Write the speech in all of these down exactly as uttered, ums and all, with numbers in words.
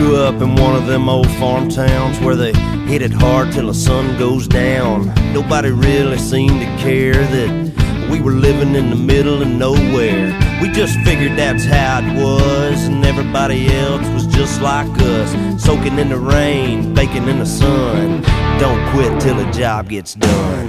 grew up in one of them old farm towns where they hit it hard till the sun goes down. Nobody really seemed to care that we were living in the middle of nowhere. We just figured that's how it was, and everybody else was just like us, soaking in the rain, baking in the sun. Don't quit till the job gets done.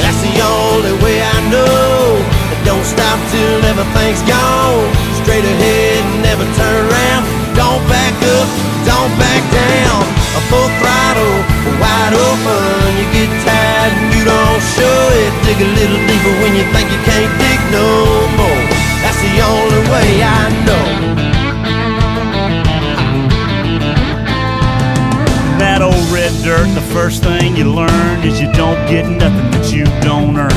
That's the only way I know. Don't stop till everything's gone. Straight ahead and never turn around. Don't back up, don't back down. A full throttle, wide open. You get tired and you don't show it. Dig a little deeper when you think you can't dig no more. That's the only way I know. That old red dirt, the first thing you learn is you don't get nothing that you don't earn.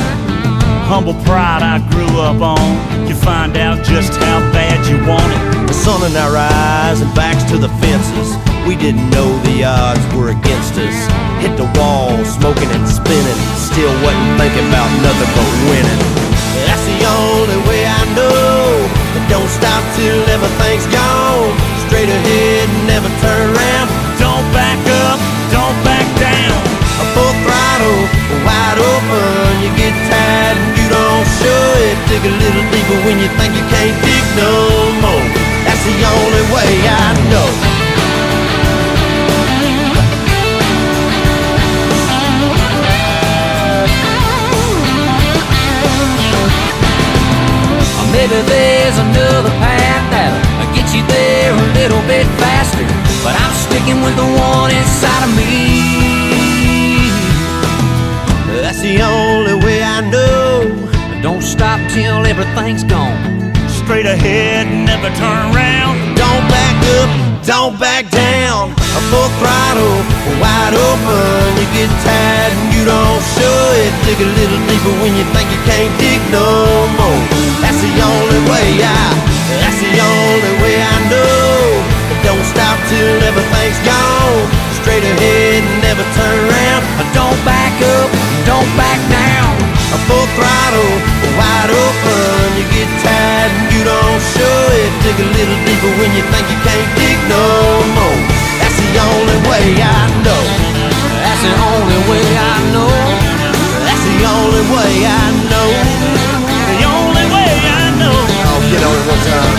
Humble pride I grew up on, you find out just how bad you want it. The sun in our eyes and backs to the fences, we didn't know the odds were against us. Hit the wall, smoking and spinning, still wasn't thinking about nothing but winning. That's the only way I know. Don't stop till everything's gone. Straight ahead and never turn around. Don't back up, don't back down. A full throttle, wide open, you get tired and you don't show it. Dig a little deeper when you think you can't dig no more. That's the only way I know. Maybe there's another path that'll get you there a little bit faster, but I'm sticking with the one inside of me. That's the only way I know. Don't stop till everything's gone. Straight ahead, never turn around. Don't back up, don't back down. A full throttle, wide open. You get tired and you don't show it. Dig a little deeper when you think you can't dig no more. That's the only way I, that's the only way I know. Don't stop till everything's gone. Straight ahead and never turn around. Don't back up, don't back down. A full throttle, wide open. You get tired and you don't show it. Dig a little deeper when you think you can't dig no more. That's the only way I know. That's the only way I know. That's the only way I know. The only way I know. I'll get on it one time.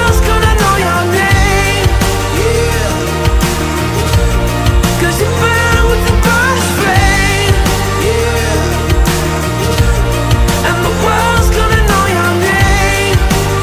gonna know your name. You burn with the first flame, yeah. And the world's gonna know your name,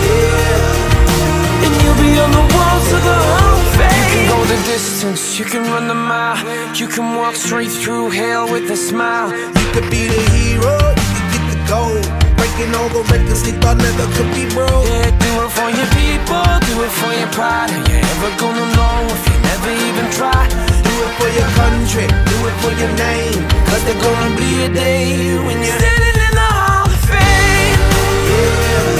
yeah. And you'll be on the walls of the Hall of Fame. You can go the distance, you can run the mile. You can walk straight through hell with a smile. You could be the hero, you could get the gold. Breaking all the records they thought never could be broke. Yeah, do it for your people, do it for your pride. Are you ever gonna know if you never even try? Do it for your country, do it for your name, 'cause there's gonna be a day when you're standing in the Hall of Fame, yeah.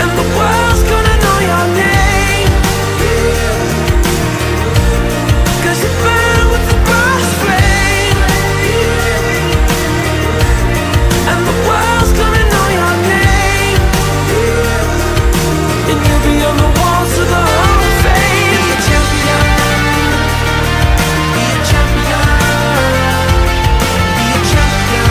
And the world's gonna know your name, yeah. 'Cause you burn with the first flame, yeah. And the world's gonna know your name, yeah. And you'll be on the walls of the Hall of Fame. Be a champion. Be a champion.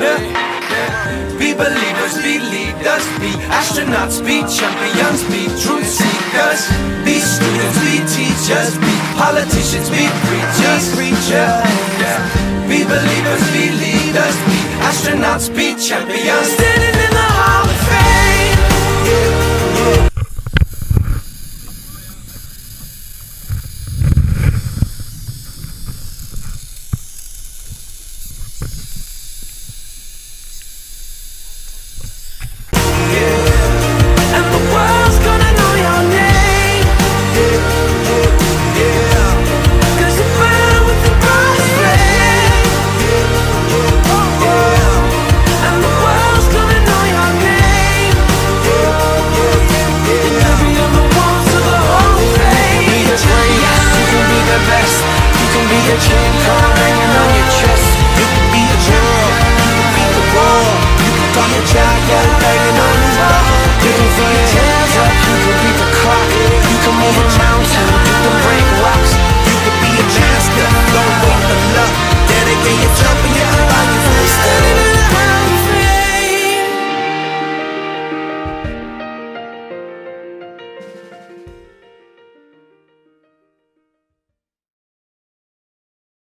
yeah. Be believers, be leaders, be astronauts, be champions, be truth seekers, be students, be teachers, be politicians, be preachers, preachers, yeah. Be believers, be leaders, be astronauts, be champions, standing in the Hall of Fame, yeah, yeah. You can move a mountain.